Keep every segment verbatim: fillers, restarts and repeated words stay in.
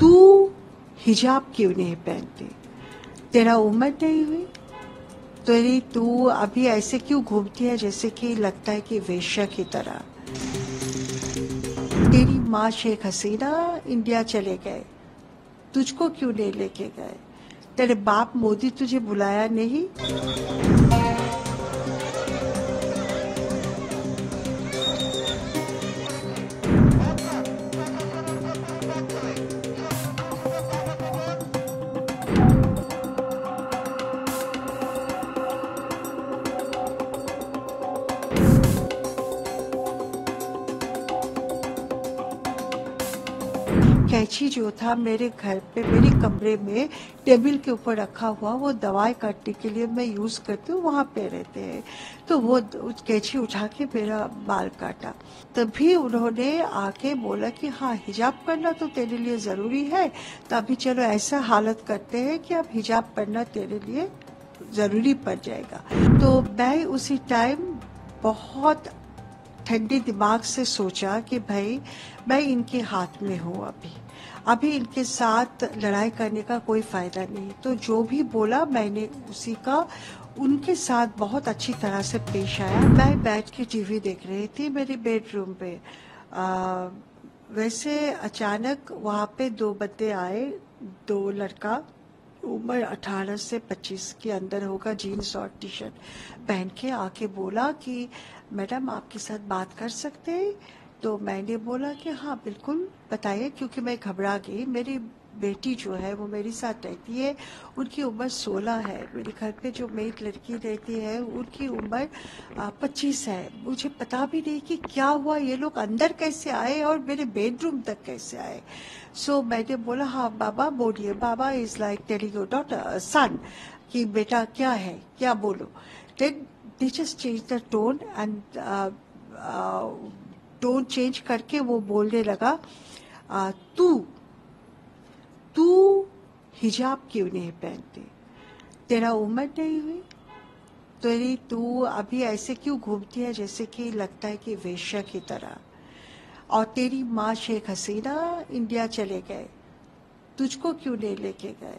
तू हिजाब क्यों नहीं पहनती, तेरा उम्र नहीं हुई, तेरी तू अभी ऐसे क्यों घूमती है जैसे कि लगता है कि वेश्या की तरह। तेरी माँ शेख हसीना इंडिया चले गए, तुझको क्यों नहीं लेके गए, तेरे बाप मोदी तुझे बुलाया नहीं। कैची जो था मेरे घर पे मेरे कमरे में टेबल के ऊपर रखा हुआ, वो दवाई काटने के लिए मैं यूज करती हूँ, वहाँ पे रहते हैं, तो वो उस कैची उठा के मेरा बाल काटा। तभी उन्होंने आके बोला कि हाँ हिजाब पहनना तो तेरे लिए जरूरी है, तो अभी चलो ऐसा हालत करते हैं कि अब हिजाब पहनना तेरे लिए जरूरी पड़ जाएगा। तो मैं उसी टाइम बहुत ठंडे दिमाग से सोचा कि भाई मैं इनके हाथ में हूँ, अभी अभी इनके साथ लड़ाई करने का कोई फायदा नहीं। तो जो भी बोला मैंने उसी का उनके साथ बहुत अच्छी तरह से पेश आया। मैं बैठ के टीवी देख रही थी मेरे बेडरूम पे, आ, वैसे अचानक वहाँ पे दो बंदे आए, दो लड़का उम्र अठारह से पच्चीस के अंदर होगा, जीन्स और टी शर्ट पहन के आके बोला कि मैडम आपके साथ बात कर सकते हैं। तो मैंने बोला कि हाँ बिल्कुल बताइए, क्योंकि मैं घबरा गई। मेरी बेटी जो है वो मेरे साथ रहती है, उनकी उम्र सोलह है, मेरे घर पे जो मेड लड़की रहती है उनकी उम्र पच्चीस है। मुझे पता भी नहीं कि क्या हुआ, ये लोग अंदर कैसे आए और मेरे बेडरूम तक कैसे आए। सो so, मैंने बोला हाँ बाबा बोलिए, बाबा is like telling your daughter son कि बेटा क्या है क्या बोलो। Then they just change the tone and tone change करके वो बोलने लगा uh, तू तू हिजाब क्यों नहीं पहनती, तेरा उम्र नहीं हुई, तेरी तू अभी ऐसे क्यों घूमती है जैसे कि लगता है कि वेश्या की तरह। और तेरी माँ शेख हसीना इंडिया चले गए, तुझको क्यों नहीं लेके गए,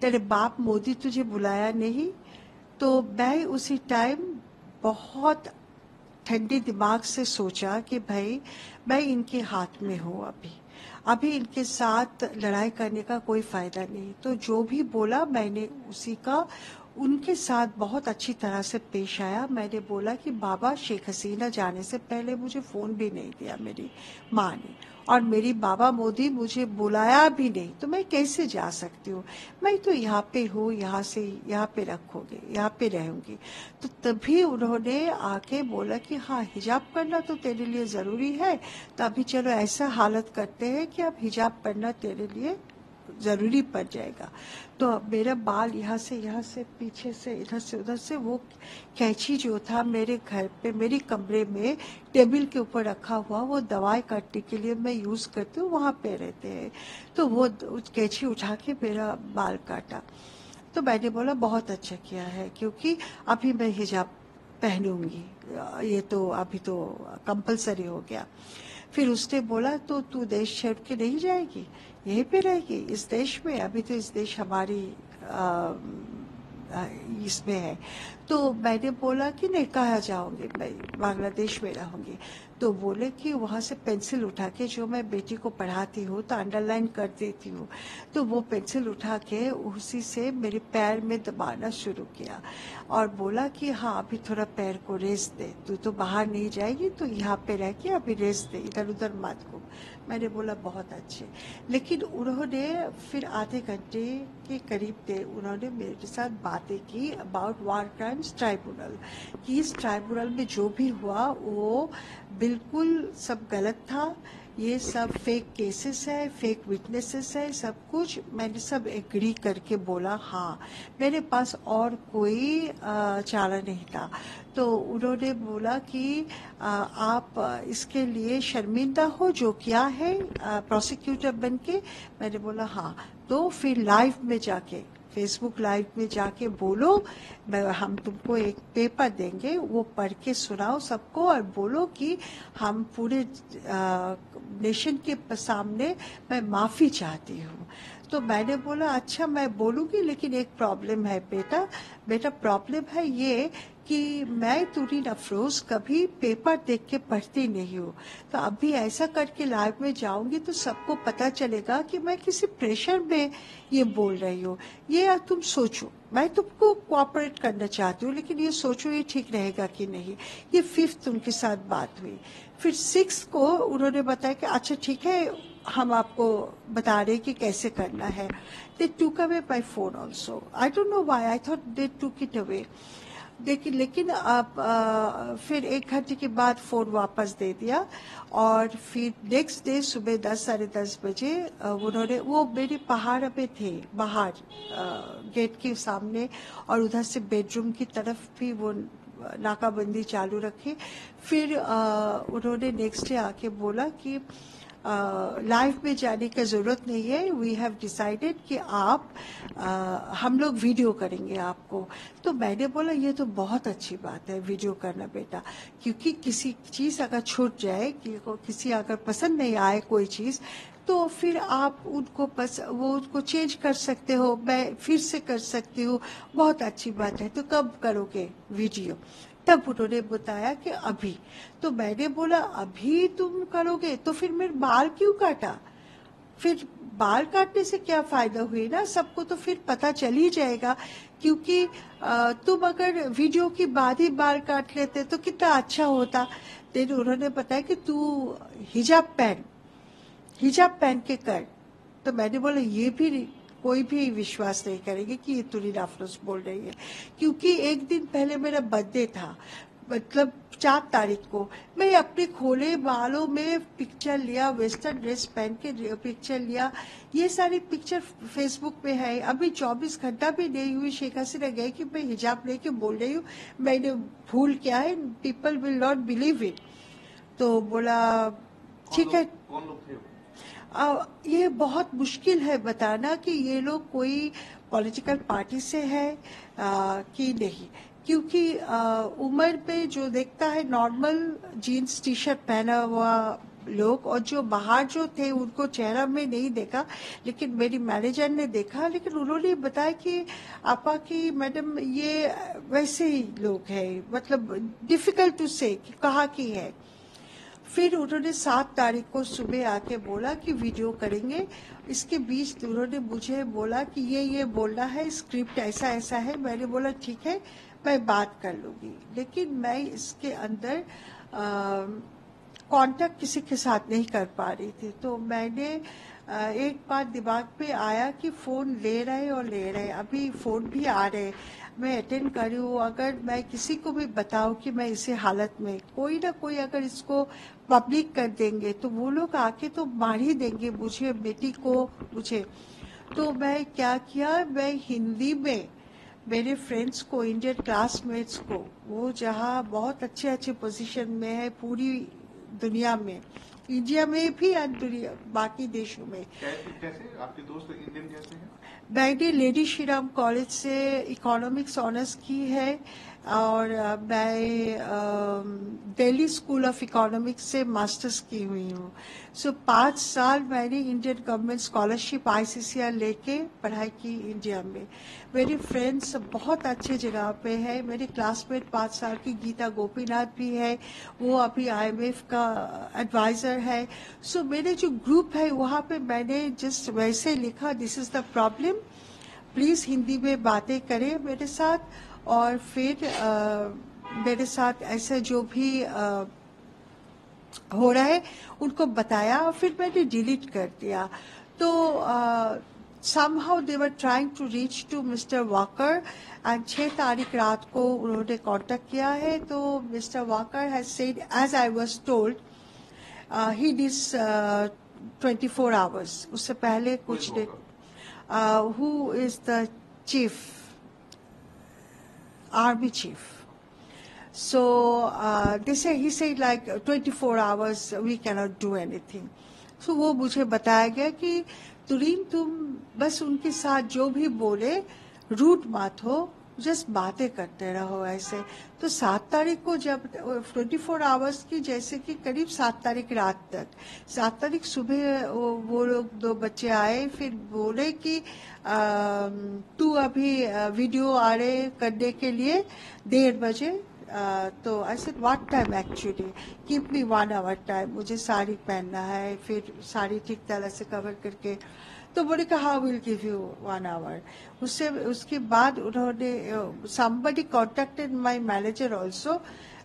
तेरे बाप मोदी तुझे बुलाया नहीं। तो मैं उसी टाइम बहुत ठंडे दिमाग से सोचा कि भाई मैं इनके हाथ में हूँ, अभी अभी इनके साथ लड़ाई करने का कोई फायदा नहीं। तो जो भी बोला मैंने उसी का उनके साथ बहुत अच्छी तरह से पेश आया। मैंने बोला कि बाबा शेख हसीना जाने से पहले मुझे फ़ोन भी नहीं दिया मेरी माँ ने, और मेरी बाबा मोदी मुझे बुलाया भी नहीं, तो मैं कैसे जा सकती हूँ, मैं तो यहाँ पे हूँ, यहाँ से यहाँ पे रखोगे, यहाँ पे रहूँगी। तो तभी उन्होंने आके बोला कि हाँ हिजाब पहनना तो तेरे लिए ज़रूरी है, तो अभी चलो ऐसा हालत करते हैं कि अब हिजाब पहनना तेरे लिए जरूरी पड़ जाएगा। तो मेरा बाल यहाँ से यहाँ से पीछे से इधर से उधर से, वो कैंची जो था मेरे घर पे मेरे कमरे में टेबल के ऊपर रखा हुआ, वो दवाई काटने के लिए मैं यूज करती हूँ, वहाँ पे रहते हैं, तो वो कैंची उठा के मेरा बाल काटा। तो मैंने बोला बहुत अच्छा किया है, क्योंकि अभी मैं हिजाब पहनूंगी, ये तो अभी तो कंपलसरी हो गया। फिर उसने बोला तो तू देश छोड़ के नहीं जाएगी, यहीं पे रहेगी इस देश में, अभी तो इस देश हमारी इसमें है। तो मैंने बोला कि नहीं कहाँ जाऊँगी, मैं बांग्लादेश में रहूँगी। तो बोले कि वहाँ से पेंसिल उठा के, जो मैं बेटी को पढ़ाती हूँ तो अंडरलाइन कर देती हूँ, तो वो पेंसिल उठा के उसी से मेरे पैर में दबाना शुरू किया और बोला कि हाँ अभी थोड़ा पैर को रेस्ट दे, तू तो बाहर नहीं जाएगी, तो यहाँ पे रह के अभी रेस्ट दे, इधर उधर मत घूम। मैंने बोला बहुत अच्छे। लेकिन उन्होंने फिर आधे घंटे के करीब थे, उन्होंने मेरे साथ बातें की अबाउट वॉर क्राइम्स ट्राइब्यूनल, कि इस ट्राइब्यूनल में जो भी हुआ वो बिल्कुल सब गलत था, ये सब फेक केसेस है, फेक विटनेसेस है, सब कुछ। मैंने सब एग्री करके बोला हाँ, मेरे पास और कोई चारा नहीं था। तो उन्होंने बोला कि आप इसके लिए शर्मिंदा हो जो किया है प्रोसिक्यूटर बन के। मैंने बोला हाँ। तो फिर लाइव में जाके फेसबुक लाइव में जाके बोलो, हम तुमको एक पेपर देंगे, वो पढ़ के सुनाओ सबको और बोलो कि हम पूरे नेशन के सामने मैं माफ़ी चाहती हूँ। तो मैंने बोला अच्छा मैं बोलूँगी, लेकिन एक प्रॉब्लम है बेटा, बेटा प्रॉब्लम है ये कि मैं तुरीन अफरोज़ कभी पेपर देख के पढ़ती नहीं हूँ, तो अभी ऐसा करके लाइव में जाऊँगी तो सबको पता चलेगा कि मैं किसी प्रेशर में ये बोल रही हूँ। ये तुम सोचो, मैं तुमको कोऑपरेट करना चाहती हूँ, लेकिन ये सोचो ये ठीक रहेगा कि नहीं। ये फिफ्थ उनके साथ बात हुई। फिर सिक्स को उन्होंने बताया कि अच्छा ठीक है, हम आपको बता रहे कि कैसे करना है। They took away my phone also, I don't know why, I thought they took it away. देखिए लेकिन आप आ, फिर एक घंटे के बाद फ़ोन वापस दे दिया और फिर नेक्स्ट डे सुबह दस साढ़े दस बजे उन्होंने, वो मेरे पहाड़ पे थे बाहर गेट के सामने और उधर से बेडरूम की तरफ भी वो नाकाबंदी चालू रखी। फिर आ, उन्होंने नेक्स्ट डे आके बोला कि लाइव में जाने का ज़रूरत नहीं है, वी हैव डिसाइडेड कि आप uh, हम लोग वीडियो करेंगे आपको। तो मैंने बोला ये तो बहुत अच्छी बात है वीडियो करना बेटा, क्योंकि किसी चीज़ अगर छूट जाए कि किसी अगर पसंद नहीं आए कोई चीज़ तो फिर आप उनको बस वो उनको चेंज कर सकते हो, मैं फिर से कर सकती हूँ, बहुत अच्छी बात है, तो कब करोगे वीडियो। तब उन्होंने बताया कि अभी। तो मैंने बोला अभी तुम करोगे तो फिर मेरे बाल क्यों काटा, फिर बाल काटने से क्या फ़ायदा हुई ना, सबको तो फिर पता चल ही जाएगा, क्योंकि तुम अगर वीडियो के बाद ही बाल काट लेते तो कितना अच्छा होता। फिर उन्होंने बताया कि तू हिजाब पहन, हिजाब पहन के कर। तो मैंने बोला ये भी कोई भी विश्वास नहीं करेंगे कि ये तुरीन अफरोज बोल रही है, क्योंकि एक दिन पहले मेरा बर्थडे था, मतलब चार तारीख को मैं अपने खोले बालों में पिक्चर लिया, वेस्टर्न ड्रेस पहन के पिक्चर लिया। ये सारी पिक्चर फेसबुक पे है। अभी चौबीस घंटा भी नहीं हुई शेख हसीना गई कि मैं हिजाब लेके बोल रही हूँ, मैंने भूल क्या है, people will not believe it. तो बोला ठीक है। आ, ये बहुत मुश्किल है बताना कि ये लोग कोई पॉलिटिकल पार्टी से है आ, कि नहीं, क्योंकि आ, उम्र पे जो देखता है नॉर्मल जीन्स टी शर्ट पहना हुआ लोग, और जो बाहर जो थे उनको चेहरा में नहीं देखा, लेकिन मेरी मैनेजर ने देखा। लेकिन उन्होंने बताया कि आपा की मैडम ये वैसे ही लोग हैं, मतलब डिफिकल्ट टू से कहाँ की है। फिर उन्होंने सात तारीख को सुबह आके बोला कि वीडियो करेंगे। इसके बीच उन्होंने मुझे बोला कि ये ये बोलना है, स्क्रिप्ट ऐसा ऐसा है। मैंने बोला ठीक है मैं बात कर लूँगी, लेकिन मैं इसके अंदर कांटेक्ट किसी के साथ नहीं कर पा रही थी। तो मैंने आ, एक बार दिमाग पे आया कि फ़ोन ले रहे और ले रहे, अभी फ़ोन भी आ रहे, मैं अटेंड कर रही हूँ, अगर मैं किसी को भी बताऊँ कि मैं इसी हालत में, कोई ना कोई अगर इसको पब्लिक कर देंगे तो वो लोग आके तो मार ही देंगे मुझे, बेटी को मुझे। तो मैं क्या किया, मैं हिंदी में मेरे फ्रेंड्स को, इंडियन क्लासमेट्स को, वो जहाँ बहुत अच्छे अच्छे पोजीशन में है पूरी दुनिया में, इंडिया में भी और दुनिया बाकी देशों में, जैसे आपके दोस्त इंडियन जैसे हैं। मैंने लेडी श्री राम कॉलेज से इकोनॉमिक्स ऑनर्स की है और मैं दिल्ली स्कूल ऑफ इकोनॉमिक्स से मास्टर्स की हुई हूँ। सो पाँच साल मैंने Indian government scholarship I C C R लेके पढ़ाई की इंडिया में। मेरे फ्रेंड्स बहुत अच्छे जगह पे है, मेरे क्लासमेट पाँच साल की गीता गोपीनाथ भी है, वो अभी आई एम एफ का एडवाइज़र है। सो so, मेरे जो ग्रुप है वहाँ पे मैंने जस्ट वैसे लिखा, this is the problem, please Hindi में बातें करें मेरे साथ। और फिर आ, मेरे साथ ऐसा जो भी आ, हो रहा है उनको बताया और फिर मैंने डिलीट कर दिया। तो somehow they were trying to reach to mister Walker and छः तारीख रात को उन्होंने कांटेक्ट किया है। तो mister Walker has said as I was told he this twenty four hours, उससे पहले कुछ day, who is the chief Army chief. So uh, they say he said like twenty-four hours we cannot do anything. तो वो मुझे बताया गया कि तुरीन तुम बस उनके साथ जो भी बोले रूट मत हो, जस्ट बातें करते रहो ऐसे। तो सात तारीख को जब चौबीस आवर्स की जैसे कि करीब सात तारीख रात तक, सात तारीख सुबह वो, वो लोग दो बच्चे आए, फिर बोले कि तू अभी वीडियो आ रहे करने के लिए डेढ़ बजे, तो I said what time actually, keep me one hour time, मुझे साड़ी पहनना है, फिर साड़ी ठीक तरह से कवर करके। तो बोले कि how will give you one hour. उससे उसके बाद उन्होंने somebody contacted my manager also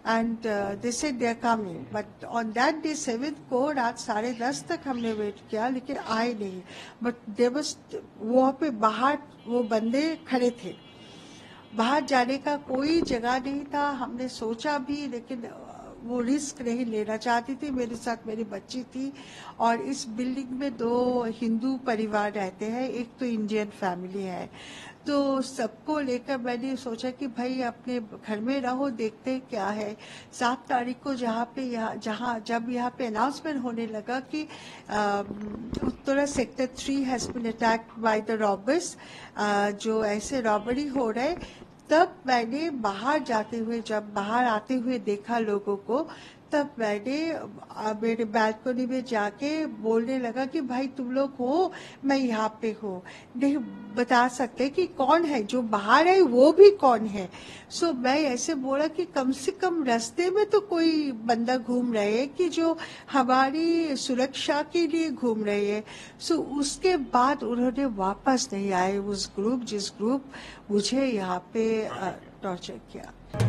and uh, they said they are coming, but on that day seventh को रात साढ़े दस तक हमने वेट किया लेकिन आए नहीं। बट दे बस वहाँ पे बाहर वो बंदे खड़े थे, बाहर जाने का कोई जगह नहीं था। हमने सोचा भी लेकिन वो रिस्क नहीं लेना चाहती थी। मेरे साथ मेरी बच्ची थी और इस बिल्डिंग में दो हिंदू परिवार रहते हैं, एक तो इंडियन फैमिली है, तो सबको लेकर मैंने सोचा कि भाई अपने घर में रहो, देखते हैं क्या है। सात तारीख को जहाँ पे यहाँ जहाँ जब यहाँ पे अनाउंसमेंट होने लगा कि Uttara sector three has been attacked by the robbers, जो ऐसे रॉबरी हो रहे, तब मैंने बाहर जाते हुए जब बाहर आते हुए देखा लोगों को, तब मैंने मेरे बालकनी में जाके बोलने लगा कि भाई तुम लोग हो, मैं यहाँ पे हूँ, नहीं बता सकते कि कौन है, जो बाहर है वो भी कौन है। सो so, मैं ऐसे बोला कि कम से कम रास्ते में तो कोई बंदा घूम रहे है कि जो हमारी सुरक्षा के लिए घूम रहे है। सो so, उसके बाद उन्होंने वापस नहीं आए उस ग्रुप जिस ग्रुप मुझे यहाँ पे टॉर्चर किया।